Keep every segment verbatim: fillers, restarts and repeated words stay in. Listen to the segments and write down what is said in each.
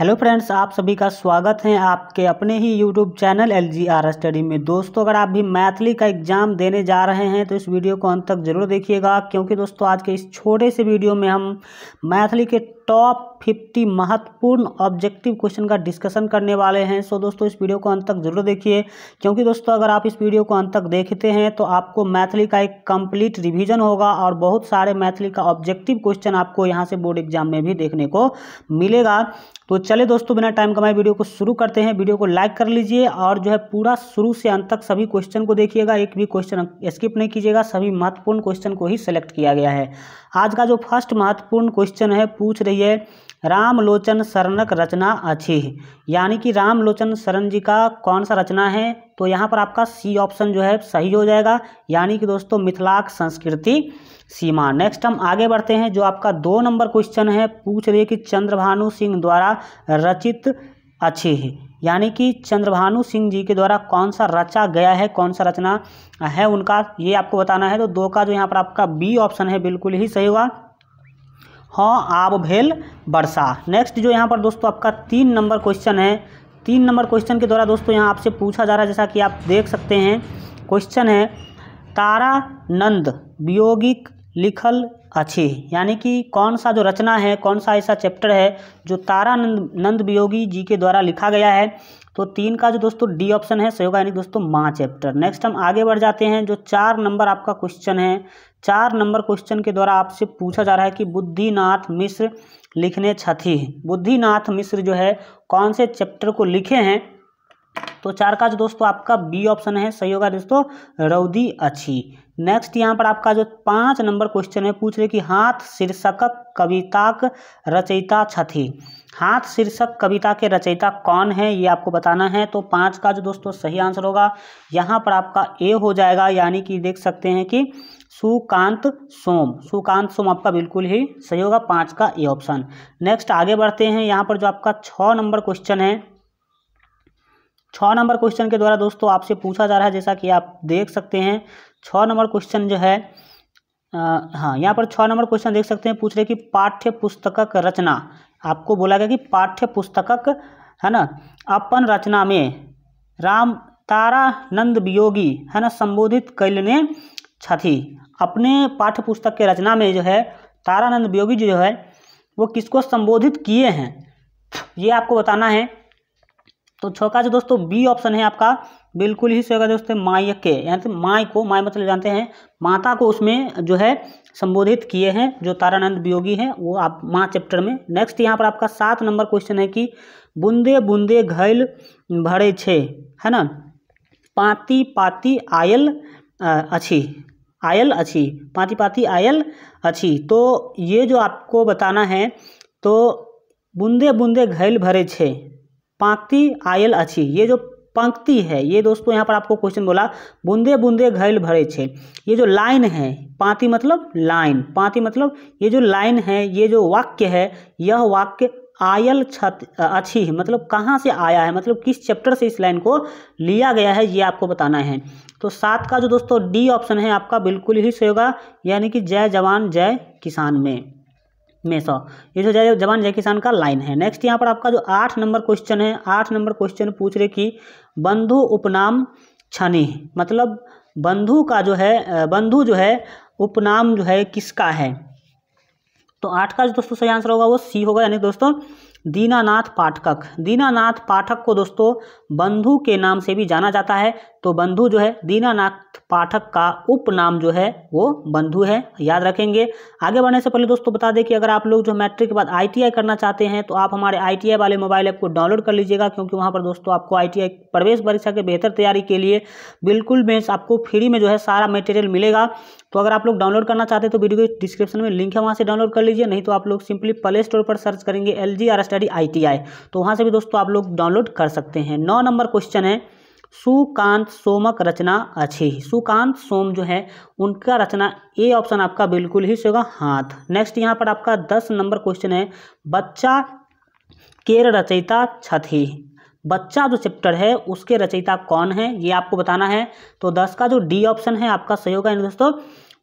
Hello friends, आप सभी का स्वागत है आपके अपने ही YouTube channel L G R study में। दोस्तों, अगर आप भी मैथिली का एग्ज़ाम देने जा रहे हैं तो इस वीडियो को अंत तक ज़रूर देखिएगा, क्योंकि दोस्तों आज के इस छोटे से वीडियो में हम मैथिली के टॉप फिफ्टी महत्वपूर्ण ऑब्जेक्टिव क्वेश्चन का डिस्कशन करने वाले हैं। सो दोस्तों इस वीडियो को अंत तक जरूर देखिए, क्योंकि दोस्तों अगर आप इस वीडियो को अंत तक देखते हैं तो आपको मैथिली का एक कंप्लीट रिवीजन होगा और बहुत सारे मैथिली का ऑब्जेक्टिव क्वेश्चन आपको यहाँ से बोर्ड एग्जाम में भी देखने को मिलेगा। तो चले दोस्तों, बिना टाइम कमाए वीडियो को शुरू करते हैं। वीडियो को लाइक कर लीजिए और जो है पूरा शुरू से अंत तक सभी क्वेश्चन को देखिएगा, एक भी क्वेश्चन स्किप नहीं कीजिएगा। सभी महत्वपूर्ण क्वेश्चन को ही सिलेक्ट किया गया है। आज का जो फर्स्ट महत्वपूर्ण क्वेश्चन है, पूछ रही है रामलोचन शरणक रचना अछि, यानी कि रामलोचन शरण जी का कौन सा रचना है। तो यहाँ पर आपका सी ऑप्शन जो है सही हो जाएगा, यानी कि दोस्तों मिथिलाक संस्कृति सीमा। नेक्स्ट हम आगे बढ़ते हैं, जो आपका दो नंबर क्वेश्चन है, पूछ रही है कि चंद्रभानु सिंह द्वारा रचित अछि, यानी कि चंद्रभानु सिंह जी के द्वारा कौन सा रचा गया है, कौन सा रचना है उनका, ये आपको बताना है। तो दो का जो यहाँ पर आपका बी ऑप्शन है बिल्कुल ही सही होगा, हाँ आब भेल वर्षा। नेक्स्ट जो यहाँ पर दोस्तों आपका तीन नंबर क्वेश्चन है, तीन नंबर क्वेश्चन के द्वारा दोस्तों यहाँ आपसे पूछा जा रहा है, जैसा कि आप देख सकते हैं क्वेश्चन है तारानंद वियोगी लिखल अछि, यानी कि कौन सा जो रचना है, कौन सा ऐसा चैप्टर है जो तारानंद नंद वियोगी जी के द्वारा लिखा गया है। तो तीन का जो दोस्तों डी ऑप्शन है सही होगा, यानी दोस्तों माँ चैप्टर। नेक्स्ट हम आगे बढ़ जाते हैं, जो चार नंबर आपका क्वेश्चन है, चार नंबर क्वेश्चन के द्वारा आपसे पूछा जा रहा है कि बुद्धिनाथ मिश्र लिखने छथि, बुद्धिनाथ मिश्र जो है कौन से चैप्टर को लिखे हैं। तो चार का जो दोस्तों आपका बी ऑप्शन है सही होगा दोस्तों रौदी अछि। नेक्स्ट यहाँ पर आपका जो पाँच नंबर क्वेश्चन है, पूछ रहे कि हाथ शीर्षकक कविताक रचयिता छथि, हाथ शीर्षक कविता के रचयिता कौन है, ये आपको बताना है। तो पाँच का जो दोस्तों सही आंसर होगा यहाँ पर आपका ए हो जाएगा, यानी कि देख सकते हैं कि सुकांत सोम, सुकांत सोम आपका बिल्कुल ही सही होगा, पाँच का ए ऑप्शन। नेक्स्ट आगे बढ़ते हैं, यहाँ पर जो आपका छः नंबर क्वेश्चन है, छः नंबर क्वेश्चन के द्वारा दोस्तों आपसे पूछा जा रहा है, जैसा कि आप देख सकते हैं छः नंबर क्वेश्चन जो है आ, हाँ यहाँ पर छः नंबर क्वेश्चन देख सकते हैं, पूछ रहे कि पाठ्य पुस्तकक रचना, आपको बोला गया कि पाठ्य पुस्तकक है ना अपन रचना में राम तारानंद वियोगी है ना संबोधित कैलने छथि, अपने पाठ्य पुस्तक के रचना में जो है तारानंद वियोगी जो है वो किसको संबोधित किए हैं, ये आपको बताना है। तो छः का जो दोस्तों बी ऑप्शन है आपका बिल्कुल ही सही होगा दोस्तों माई के, यानी माई को, माई मतलब जानते हैं माता को, उसमें जो है संबोधित किए हैं जो तारानंद वियोगी हैं वो आप माँ चैप्टर में। नेक्स्ट यहाँ पर आपका सात नंबर क्वेश्चन है कि बूंदे बूंदे घैल भरे छे है ना पाती पाती आयल अछि, आयल अछि, पाती पाती आयल अछि। तो ये जो आपको बताना है, तो बूंदे बूंदे घैल भरे छे पंक्ति आयल अछि, ये जो पंक्ति है ये दोस्तों यहाँ पर आपको क्वेश्चन बोला बूंदे बूंदे घैल भरे छे, ये जो लाइन है पाँति मतलब लाइन, पाँति मतलब ये जो लाइन है, ये जो वाक्य है, यह वाक्य आयल छत अच्छी मतलब कहाँ से आया है, मतलब किस चैप्टर से इस लाइन को लिया गया है, ये आपको बताना है। तो सात का जो दोस्तों डी ऑप्शन है आपका बिल्कुल ही सही होगा, यानी कि जय जवान जय किसान में में सौ ये जो जय जवान जय किसान का लाइन है। नेक्स्ट यहाँ पर आपका जो आठ नंबर क्वेश्चन है, आठ नंबर क्वेश्चन पूछ रहे कि बंधु उपनाम छनि, मतलब बंधु का जो है, बंधु जो है उपनाम जो है किसका है। तो आठ का जो दोस्तों सही आंसर होगा वो सी होगा, यानी दोस्तों दीनानाथ पाठक, दीनानाथ पाठक को दोस्तों बंधु के नाम से भी जाना जाता है। तो बंधु जो है दीनानाथ पाठक का उपनाम जो है वो बंधु है, याद रखेंगे। आगे बढ़ने से पहले दोस्तों बता दें कि अगर आप लोग जो मैट्रिक के बाद आई टी आई करना चाहते हैं तो आप हमारे आई टी आई वाले मोबाइल ऐप को डाउनलोड कर लीजिएगा, क्योंकि वहाँ पर दोस्तों आपको आई टी आई प्रवेश परीक्षा के बेहतर तैयारी के लिए बिल्कुल बेस आपको फ्री में जो है सारा मटेरियल मिलेगा। तो अगर आप लोग डाउनलोड करना चाहते हैं तो वीडियो के डिस्क्रिप्शन में लिंक है, वहाँ से डाउनलोड कर लीजिए, नहीं तो आप लोग सिंपली प्ले स्टोर पर सर्च करेंगे L G R study I T I, तो वहाँ से भी दोस्तों आप लोग डाउनलोड कर सकते हैं। नौ नंबर क्वेश्चन है सुकांत सोमक रचना अछि, सुकांत सोम जो है उनका रचना ए ऑप्शन आपका बिल्कुल ही सही होगा हाथ। नेक्स्ट यहाँ पर आपका दस नंबर क्वेश्चन है बच्चा केर रचयिता छथि, बच्चा जो चैप्टर है उसके रचयिता कौन है, ये आपको बताना है। तो दस का जो डी ऑप्शन है आपका सही होगा, दोस्तों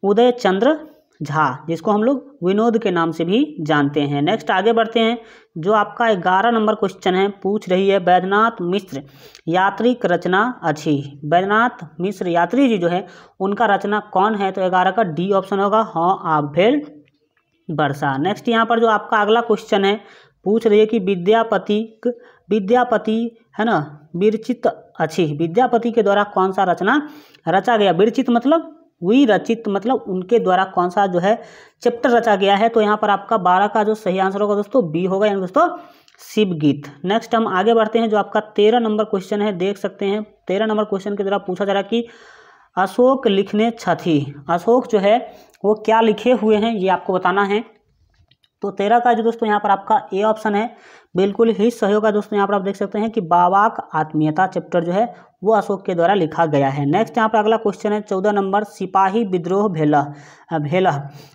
उदय चंद्र झा, जिसको हम लोग विनोद के नाम से भी जानते हैं। नेक्स्ट आगे बढ़ते हैं, जो आपका ग्यारह नंबर क्वेश्चन है, पूछ रही है वैद्यनाथ मिश्र यात्री की रचना अछि। वैद्यनाथ मिश्र यात्री जी जो है उनका रचना कौन है, तो ग्यारह का डी ऑप्शन होगा, हौ आब भेल वर्षा। नेक्स्ट यहाँ पर जो आपका अगला क्वेश्चन है, पूछ रही है कि विद्यापति विद्यापति है ना विरचित अछि, विद्यापति के द्वारा कौन सा रचना रचा गया। विरचित मतलब विरचित मतलब उनके द्वारा कौन सा जो है चैप्टर रचा गया है। तो यहाँ पर आपका बारह का जो सही आंसर होगा दोस्तों बी होगा, यानी दोस्तों शिवगीत। नेक्स्ट हम आगे बढ़ते हैं, जो आपका तेरह नंबर क्वेश्चन है, देख सकते हैं तेरह नंबर क्वेश्चन के द्वारा पूछा जा रहा है कि अशोक लिखने छथि, अशोक जो है वो क्या लिखे हुए हैं, ये आपको बताना है। तो तेरह का जो दोस्तों यहाँ पर आपका ए ऑप्शन है बिल्कुल ही सही होगा। दोस्तों यहाँ पर आप देख सकते हैं कि बावाक आत्मीयता चैप्टर जो है वो अशोक के द्वारा लिखा गया है। नेक्स्ट यहाँ पर अगला क्वेश्चन है चौदह नंबर, सिपाही विद्रोह भेला भेला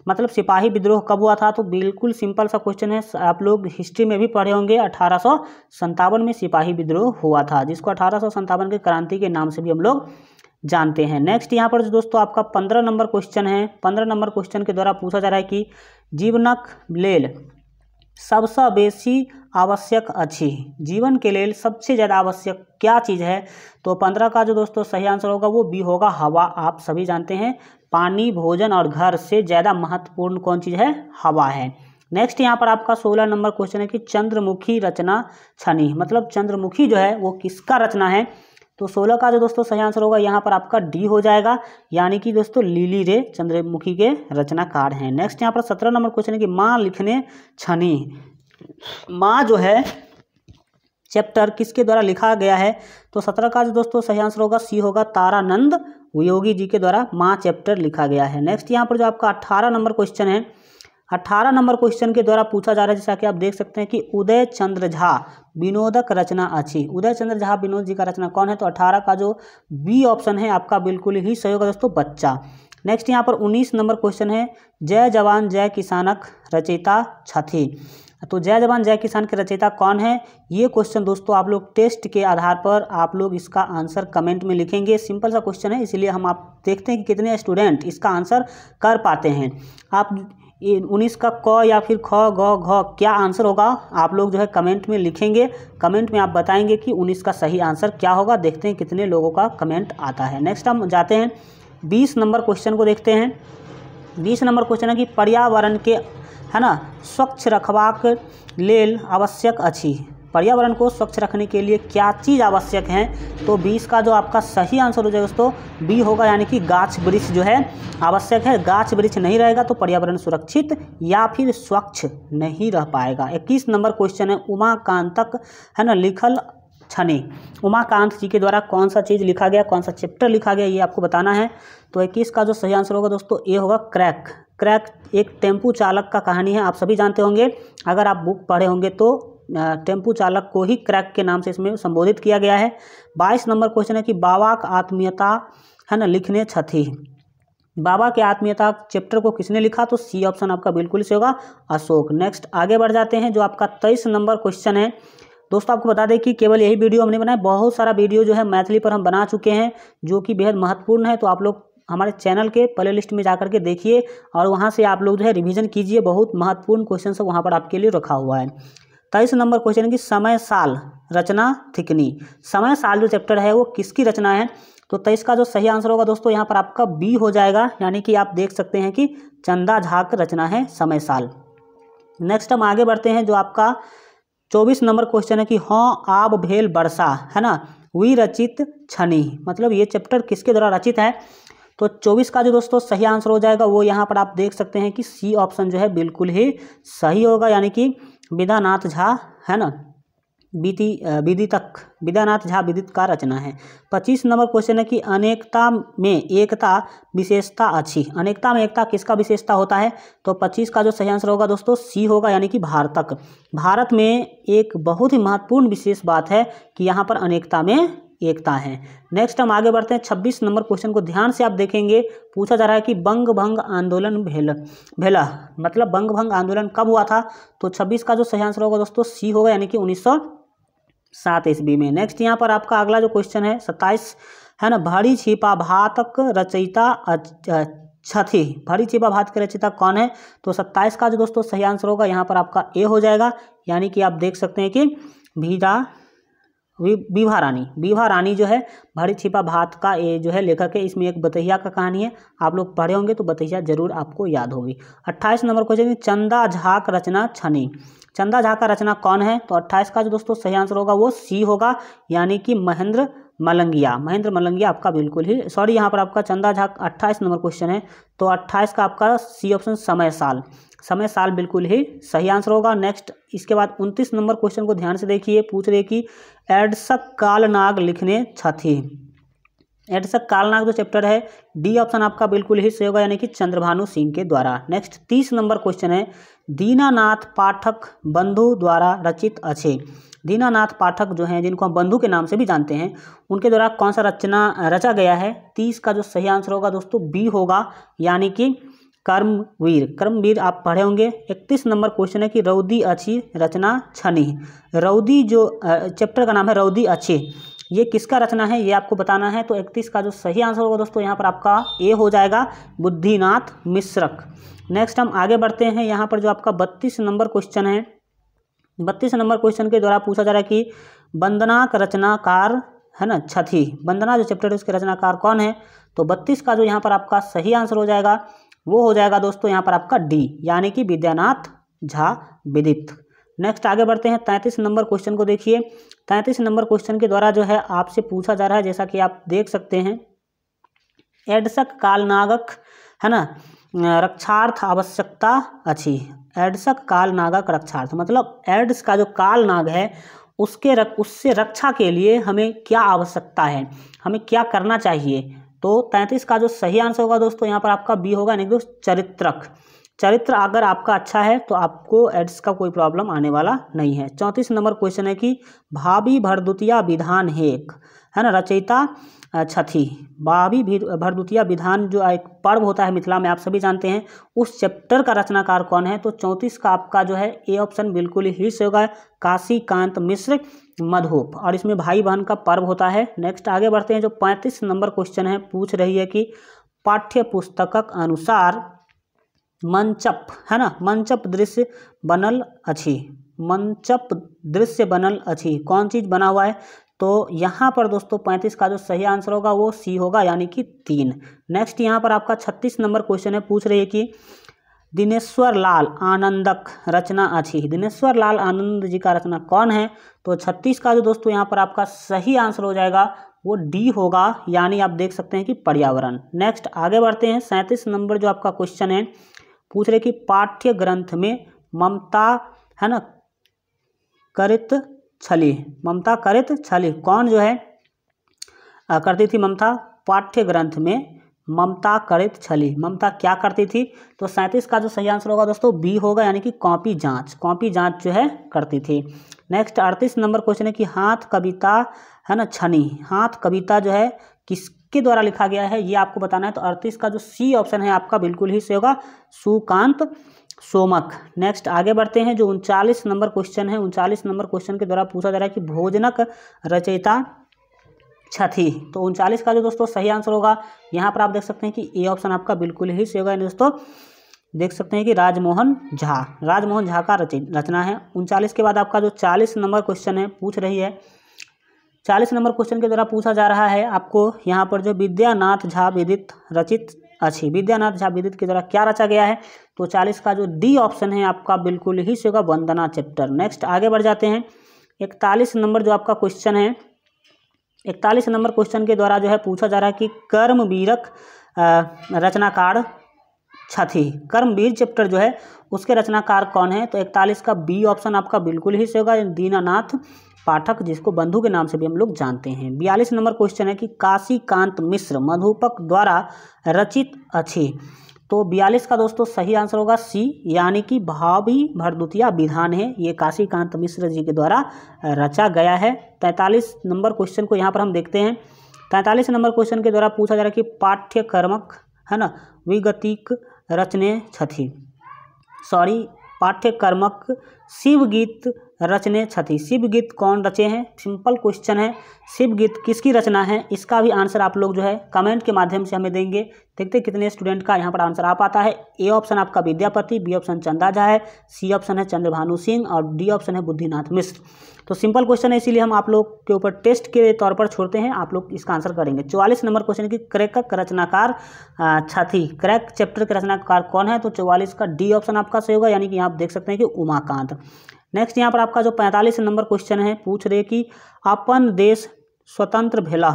मतलब सिपाही विद्रोह कब हुआ था। तो बिल्कुल सिंपल सा क्वेश्चन है, आप लोग हिस्ट्री में भी पढ़े होंगे, अठारह सौ संतावन में सिपाही विद्रोह हुआ था, जिसको अठारह सौ संतावन की क्रांति के नाम से भी हम लोग जानते हैं। नेक्स्ट यहाँ पर दोस्तों आपका पंद्रह नंबर क्वेश्चन है, पंद्रह नंबर क्वेश्चन के द्वारा पूछा जा रहा है कि जीवनक लेल सबसे बेसी आवश्यक अछि, जीवन के लेल सबसे ज़्यादा आवश्यक क्या चीज़ है। तो पंद्रह का जो दोस्तों सही आंसर होगा वो बी होगा, हवा। आप सभी जानते हैं पानी, भोजन और घर से ज़्यादा महत्वपूर्ण कौन चीज़ है, हवा है। नेक्स्ट यहाँ पर आपका सोलह नंबर क्वेश्चन है कि चंद्रमुखी रचना छनी, मतलब चंद्रमुखी जो है वो किसका रचना है। तो सोलह का जो दोस्तों सही आंसर होगा यहाँ पर आपका डी हो जाएगा, यानी कि दोस्तों लिली रे चंद्रमुखी के रचनाकार हैं। नेक्स्ट यहाँ पर सत्रह नंबर क्वेश्चन है कि माँ लिखने छनी, माँ जो है चैप्टर किसके द्वारा लिखा गया है। तो सत्रह का जो दोस्तों सही आंसर होगा सी होगा, तारानंद वियोगी जी के द्वारा माँ चैप्टर लिखा गया है। नेक्स्ट यहाँ पर जो आपका अट्ठारह नंबर क्वेश्चन है, अट्ठारह नंबर क्वेश्चन के द्वारा पूछा जा रहा है, जैसा कि आप देख सकते हैं कि उदय चंद्र झा विनोदक रचना अछि। उदय चंद्र झा विनोद जी का रचना कौन है। तो अठारह का जो बी ऑप्शन है आपका बिल्कुल ही सही होगा दोस्तों, बच्चा। नेक्स्ट यहाँ पर उन्नीस नंबर क्वेश्चन है, जय जवान जय किसानक रचयिता छथि। तो जय जवान जय किसान के रचयिता कौन है, ये क्वेश्चन दोस्तों आप लोग टेस्ट के आधार पर आप लोग इसका आंसर कमेंट में लिखेंगे। सिंपल सा क्वेश्चन है, इसलिए हम आप देखते हैं कि कितने स्टूडेंट इसका आंसर कर पाते हैं। आप उन्नीस का क या फिर ख ग घ क्या आंसर होगा, आप लोग जो है कमेंट में लिखेंगे, कमेंट में आप बताएंगे कि उन्नीस का सही आंसर क्या होगा। देखते हैं कितने लोगों का कमेंट आता है। नेक्स्ट हम जाते हैं बीस नंबर क्वेश्चन को देखते हैं। बीस नंबर क्वेश्चन है कि पर्यावरण के है ना स्वच्छ रखबाक लेल आवश्यक अछि, पर्यावरण को स्वच्छ रखने के लिए क्या चीज़ आवश्यक है। तो बीस का जो आपका सही आंसर हो जाएगा दोस्तों बी होगा, यानी कि गाछ वृक्ष जो है आवश्यक है। गाछ वृक्ष नहीं रहेगा तो पर्यावरण सुरक्षित या फिर स्वच्छ नहीं रह पाएगा। इक्कीस नंबर क्वेश्चन है, उमा कांतक है ना लिखल छने, उमा कांत जी के द्वारा कौन सा चीज़ लिखा गया, कौन सा चैप्टर लिखा गया, ये आपको बताना है। तो इक्कीस का जो सही आंसर होगा दोस्तों ये होगा क्रैक। क्रैक एक टेम्पू चालक का कहानी है, आप सभी जानते होंगे, अगर आप बुक पढ़े होंगे तो टेम्पू चालक को ही क्रैक के नाम से इसमें संबोधित किया गया है। बाईस नंबर क्वेश्चन है कि बाबाक आत्मीयता है ना लिखने छथि, बाबा के आत्मीयता चैप्टर को किसने लिखा। तो सी ऑप्शन आपका बिल्कुल सही होगा, अशोक। नेक्स्ट आगे बढ़ जाते हैं, जो आपका तेईस नंबर क्वेश्चन है। दोस्तों आपको बता दें कि केवल यही वीडियो हमने बनाया, बहुत सारा वीडियो जो है मैथिली पर हम बना चुके हैं, जो कि बेहद महत्वपूर्ण है। तो आप लोग हमारे चैनल के प्ले लिस्ट में जाकर के देखिए और वहाँ से आप लोग जो है रिविजन कीजिए, बहुत महत्वपूर्ण क्वेश्चन सब वहाँ पर आपके लिए रखा हुआ है। तेईस नंबर क्वेश्चन की समय साल रचना थिकनी, समय साल जो चैप्टर है वो किसकी रचना है। तो तेईस का जो सही आंसर होगा दोस्तों यहाँ पर आपका बी हो जाएगा, यानी कि आप देख सकते हैं कि चंदा झा की रचना है समय साल। नेक्स्ट हम आगे बढ़ते हैं, जो आपका चौबीस नंबर क्वेश्चन है कि हौ आब भेल वर्षा है ना विरचित छनी, मतलब ये चैप्टर किसके द्वारा रचित है। तो चौबीस का जो दोस्तों सही आंसर हो जाएगा वो यहाँ पर आप देख सकते हैं कि सी ऑप्शन जो है बिल्कुल ही सही होगा, यानी कि विद्यानाथ झा है ना बीती विदितक, विद्यानाथ झा विदित का रचना है। पच्चीस नंबर क्वेश्चन है कि अनेकता में एकता विशेषता अच्छी, अनेकता में एकता किसका विशेषता होता है। तो पच्चीस का जो सही आंसर होगा दोस्तों सी होगा, यानी कि भारतक। भारत में एक बहुत ही महत्वपूर्ण विशेष बात है कि यहाँ पर अनेकता में एकता है। नेक्स्ट हम आगे बढ़ते हैं, छब्बीस नंबर क्वेश्चन को ध्यान से आप देखेंगे, पूछा जा रहा है कि बंग भंग आंदोलन भेल भेला मतलब बंग भंग आंदोलन कब हुआ था। तो छब्बीस का जो सही आंसर होगा दोस्तों सी होगा, यानी कि उन्नीस सौ सात ईस्वी में। नेक्स्ट यहाँ पर आपका अगला जो क्वेश्चन है सत्ताईस है ना, भारी छिपा भातक रचयिता छठी परिचय पर बात करें चिता कौन है, तो सत्ताईस का जो दोस्तों सही आंसर होगा यहाँ पर आपका ए हो जाएगा, यानी कि आप देख सकते हैं कि भिजा विवा रानी, विवा रानी जो है भारी छिपा भात का ये जो है लेखक है। इसमें एक बतैया का कहानी है, आप लोग पढ़े होंगे तो बतैया जरूर आपको याद होगी। अट्ठाईस नंबर क्वेश्चन, चंदा झा का रचना छनी, चंदा झा का रचना कौन है, तो अट्ठाईस का जो दोस्तों सही आंसर होगा वो सी होगा, यानी कि महेंद्र मलंगिया, महेंद्र मलंगिया आपका बिल्कुल ही सॉरी यहाँ पर आपका चंदा झा अट्ठाईस नंबर क्वेश्चन है, तो अट्ठाईस का आपका सी ऑप्शन समय साल, समय साल बिल्कुल ही सही आंसर होगा। नेक्स्ट इसके बाद उनतीस नंबर क्वेश्चन को ध्यान से देखिए, पूछ रहे कि एडसक कालनाग लिखने छथि, एडसक कालनाग जो चैप्टर है डी ऑप्शन आपका बिल्कुल ही सही होगा, यानी कि चंद्रभानु सिंह के द्वारा। नेक्स्ट तीस नंबर क्वेश्चन है, दीनानाथ पाठक बंधु द्वारा रचित अछि, दीनानाथ पाठक जो हैं जिनको हम बंधु के नाम से भी जानते हैं उनके द्वारा कौन सा रचना रचा गया है, तीस का जो सही आंसर होगा दोस्तों बी होगा, यानी कि कर्मवीर, कर्मवीर आप पढ़े होंगे। इकतीस नंबर क्वेश्चन है कि रौदी अछि रचना छनी, रौदी जो चैप्टर का नाम है रौदी अछि, ये किसका रचना है ये आपको बताना है, तो इकतीस का जो सही आंसर होगा दोस्तों यहाँ पर आपका ए हो जाएगा, बुद्धिनाथ मिश्रक। नेक्स्ट हम आगे बढ़ते हैं, यहाँ पर जो आपका बत्तीस नंबर क्वेश्चन है, बत्तीस नंबर क्वेश्चन के द्वारा पूछा जा रहा है कि वंदना का रचनाकार है ना छथि, वंदना जो चैप्टर है उसके रचनाकार कौन है, तो बत्तीस का जो यहाँ पर आपका सही आंसर हो जाएगा वो हो जाएगा दोस्तों यहाँ पर आपका डी, यानी कि विद्यानाथ झा विदित। नेक्स्ट आगे बढ़ते हैं, तैंतीस नंबर क्वेश्चन को देखिए, तैंतीस नंबर क्वेश्चन के द्वारा जो है आपसे पूछा जा रहा है, जैसा कि आप देख सकते हैं, एडसक कालनागक है ना रक्षार्थ आवश्यकता अछि, एडसक कालनागक रक्षार्थ मतलब एड्स का जो कालनाग है उसके रक, उससे रक्षा के लिए हमें क्या आवश्यकता है, हमें क्या करना चाहिए, तो तैंतीस का जो सही आंसर होगा दोस्तों यहाँ पर आपका बी होगा, यानी कि चरित्रक, चरित्र अगर आपका अच्छा है तो आपको एड्स का कोई प्रॉब्लम आने वाला नहीं है। चौंतीस नंबर क्वेश्चन है कि भाभी भरदुतिया विधान हेक है ना रचयिता छथि, भाभी भरदुतिया विधान जो एक पर्व होता है मिथिला में आप सभी जानते हैं, उस चैप्टर का रचनाकार कौन है, तो चौंतीस का आपका जो है ए ऑप्शन बिल्कुल ही सही होगा, काशी कांत मिश्र मधोप, और इसमें भाई बहन का पर्व होता है। नेक्स्ट आगे बढ़ते हैं, जो पैंतीस नंबर क्वेश्चन है पूछ रही है कि पाठ्य पुस्तकक अनुसार मंचप है ना मंचप दृश्य बनल अछि, मंचप दृश्य बनल अछि, कौन चीज़ बना हुआ है, तो यहाँ पर दोस्तों पैंतीस का जो सही आंसर होगा वो सी होगा, यानी कि तीन। नेक्स्ट यहाँ पर आपका छत्तीस नंबर क्वेश्चन है, पूछ रही है कि दिनेश्वर लाल आनंदक रचना अछि, दिनेश्वर लाल आनंद जी का रचना कौन है, तो छत्तीस का जो दोस्तों यहाँ पर आपका सही आंसर हो जाएगा वो डी होगा, यानी आप देख सकते हैं कि पर्यावरण। नेक्स्ट आगे बढ़ते हैं, सैंतीस नंबर जो आपका क्वेश्चन है पूछ रहे कि पाठ्य ग्रंथ में ममता है ना करित छली, ममता करित छली कौन जो है आ, करती थी ममता, पाठ्य ग्रंथ में ममता करित छली, ममता क्या करती थी, तो सैंतीस का जो सही आंसर होगा दोस्तों बी होगा, यानी कि कॉपी जांच, कॉपी जांच जो है करती थी। नेक्स्ट अड़तीस नंबर क्वेश्चन है कि हाथ कविता है ना छनी, हाथ कविता जो है किसके द्वारा लिखा गया है ये आपको बताना है, तो अड़तीस का जो सी ऑप्शन है आपका बिल्कुल ही सही होगा, सुकांत सोमक। नेक्स्ट आगे बढ़ते हैं, जो उनचालीस नंबर क्वेश्चन है, उनचालीस नंबर क्वेश्चन के द्वारा पूछा जा रहा है कि भोजनक रचयिता छथि, तो उनचालीस का जो दोस्तों सही आंसर होगा यहाँ पर आप देख सकते हैं कि ए ऑप्शन आपका बिल्कुल ही सही होगा, दोस्तों देख सकते हैं कि राजमोहन झा, राजमोहन झा का रचना है। उनचालीस के बाद आपका जो चालीस नंबर क्वेश्चन है पूछ रही है, चालीस नंबर क्वेश्चन के द्वारा पूछा जा रहा है आपको यहाँ पर जो विद्यानाथ झा विदित रचित अछि, विद्यानाथ झा विदित के द्वारा क्या रचा गया है, तो चालीस का जो डी ऑप्शन है आपका बिल्कुल ही सही होगा, वंदना चैप्टर। नेक्स्ट आगे बढ़ जाते हैं, इकतालीस नंबर जो आपका क्वेश्चन है, इकतालीस नंबर क्वेश्चन के द्वारा जो है पूछा जा रहा है कि कर्मवीरक रचनाकार छथि, कर्मवीर चैप्टर जो है उसके रचनाकार कौन है, तो इकतालीस का बी ऑप्शन आपका बिल्कुल ही सही होगा, दीनानाथ पाठक जिसको बंधु के नाम से भी हम लोग जानते हैं। बयालीस नंबर क्वेश्चन है कि काशी कांत मिश्र मधुपक द्वारा रचित अछि, तो बयालीस का दोस्तों सही आंसर होगा सी, यानी कि भावी भरदुतिया विधान है, ये काशी कांत मिश्र जी के द्वारा रचा गया है। तैंतालीस नंबर क्वेश्चन को यहाँ पर हम देखते हैं, तैंतालीस नंबर क्वेश्चन के द्वारा पूछा जा रहा है कि पाठ्यक्रमक है ना विगतिक रचने छथि, सॉरी पाठ्यक्रमक शिवगीत रचने छथि। शिव गीत कौन रचे हैं? सिंपल क्वेश्चन है, शिव गीत किसकी रचना है? इसका भी आंसर आप लोग जो है कमेंट के माध्यम से हमें देंगे, देखते कितने स्टूडेंट का यहाँ पर आंसर आ पाता है। ए ऑप्शन आपका विद्यापति, बी ऑप्शन चंदा झा है, सी ऑप्शन है चंद्रभानु सिंह और डी ऑप्शन है बुद्धिनाथ मिश्र। तो सिंपल क्वेश्चन है, इसीलिए हम आप लोग के ऊपर टेस्ट के तौर पर छोड़ते हैं, आप लोग इसका आंसर करेंगे। चौवालीस नंबर क्वेश्चन की क्रैक रचनाकार छथि, क्रैक चैप्टर के रचनाकार कौन है? तो चौवालीस का डी ऑप्शन आपका सही होगा, यानी कि यहाँ आप देख सकते हैं कि उमाकांत। नेक्स्ट यहाँ पर आपका जो पैंतालीस नंबर क्वेश्चन है, पूछ रहे कि अपन देश स्वतंत्र भेला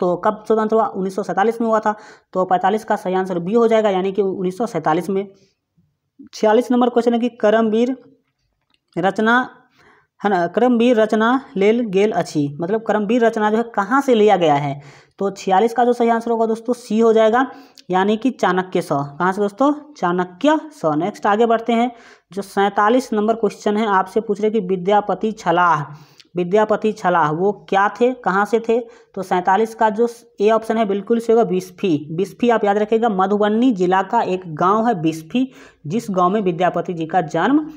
तो कब स्वतंत्र हुआ? उन्नीस सौ सैंतालीस में हुआ था, तो पैंतालीस का सही आंसर बी हो जाएगा, यानी कि उन्नीस सौ सैंतालीस में। छियालीस नंबर क्वेश्चन है कि करमवीर रचना है ना, करमवीर रचना लेल गेल अछि, मतलब करमवीर रचना जो है कहाँ से लिया गया है? तो छियालीस का जो सही आंसर होगा दोस्तों सी हो जाएगा, यानी कि चाणक्य स, कहाँ से दोस्तों? चाणक्य स। नेक्स्ट आगे बढ़ते हैं, जो सैंतालीस नंबर क्वेश्चन है आपसे पूछ रहे कि विद्यापति छलाह, विद्यापति छलाह वो क्या थे, कहाँ से थे? तो सैंतालीस का जो ए ऑप्शन है बिल्कुल सही होगा बिस्फी। बिस्फी आप याद रखिएगा मधुबनी जिला का एक गांव है बिस्फी, जिस गांव में विद्यापति जी का जन्म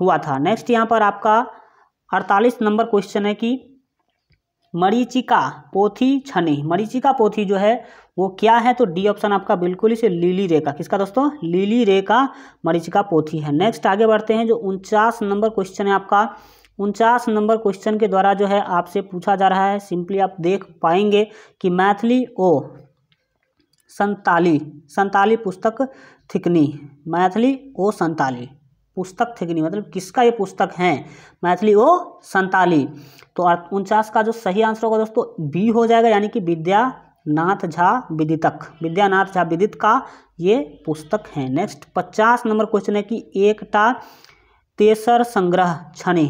हुआ था। नेक्स्ट यहाँ पर आपका अड़तालीस नंबर क्वेश्चन है कि मरीचिका पोथी छनी, मरीचिका पोथी जो है वो क्या है? तो डी ऑप्शन आपका बिल्कुल ही से लिली रे का, किसका दोस्तों? लिली रे का मरीचिका पोथी है। नेक्स्ट आगे बढ़ते हैं, जो उनचास नंबर क्वेश्चन है आपका, उनचास नंबर क्वेश्चन के द्वारा जो है आपसे पूछा जा रहा है, सिंपली आप देख पाएंगे कि मैथिली ओ संताली, संताली पुस्तक थिकनी, मैथिली ओ संताली पुस्तक थिकनी, मतलब किसका ये पुस्तक है? मैथिली ओ संताली। तो उनचास का जो सही आंसर होगा दोस्तों बी हो जाएगा, यानी कि विद्यानाथ झा विदितक, विद्यानाथ झा विदित का ये पुस्तक है। नेक्स्ट पचास नंबर क्वेश्चन है कि एकटा तेसर संग्रह छनि,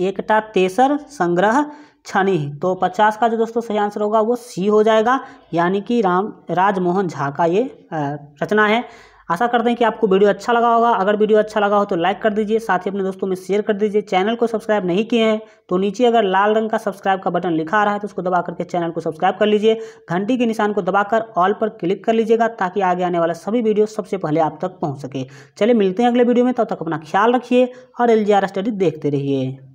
एकटा तेसर संग्रह छनि, तो पचास का जो दोस्तों सही आंसर होगा वो सी हो जाएगा, यानी कि राम राजमोहन झा का ये रचना है। आशा करते हैं कि आपको वीडियो अच्छा लगा होगा, अगर वीडियो अच्छा लगा हो तो लाइक कर दीजिए, साथ ही अपने दोस्तों में शेयर कर दीजिए। चैनल को सब्सक्राइब नहीं किए हैं तो नीचे अगर लाल रंग का सब्सक्राइब का बटन लिखा आ रहा है तो उसको दबा करके चैनल को सब्सक्राइब कर लीजिए, घंटी के निशान को दबाकर ऑल पर क्लिक कर लीजिएगा ताकि आगे आने वाला सभी वीडियो सबसे पहले आप तक पहुँच सके। चलिए मिलते हैं अगले वीडियो में, तब तक अपना ख्याल रखिए और एल जी आर स्टडी देखते रहिए।